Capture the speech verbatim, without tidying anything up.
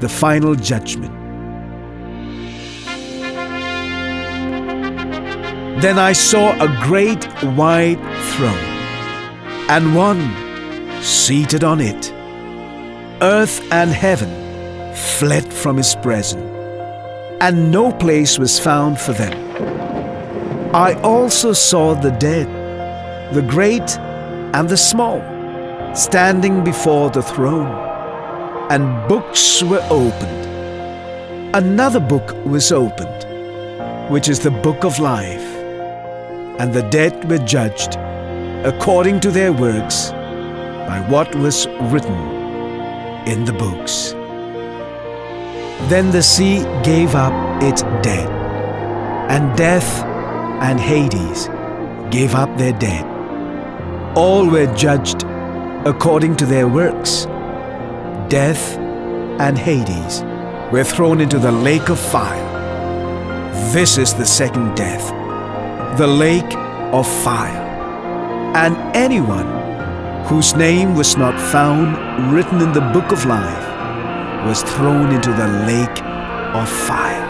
the final judgment. Then I saw a great white throne, and one seated on it. Earth and heaven fled from his presence, and no place was found for them. I also saw the dead, the great and the small, standing before the throne, and books were opened. Another book was opened, which is the book of life, and the dead were judged according to their works by what was written in the books. Then the sea gave up its dead, and death and Hades gave up their dead. All were judged according to their works. Death and Hades were thrown into the lake of fire. This is the second death, the lake of fire. And anyone whose name was not found written in the book of life was thrown into the lake of fire.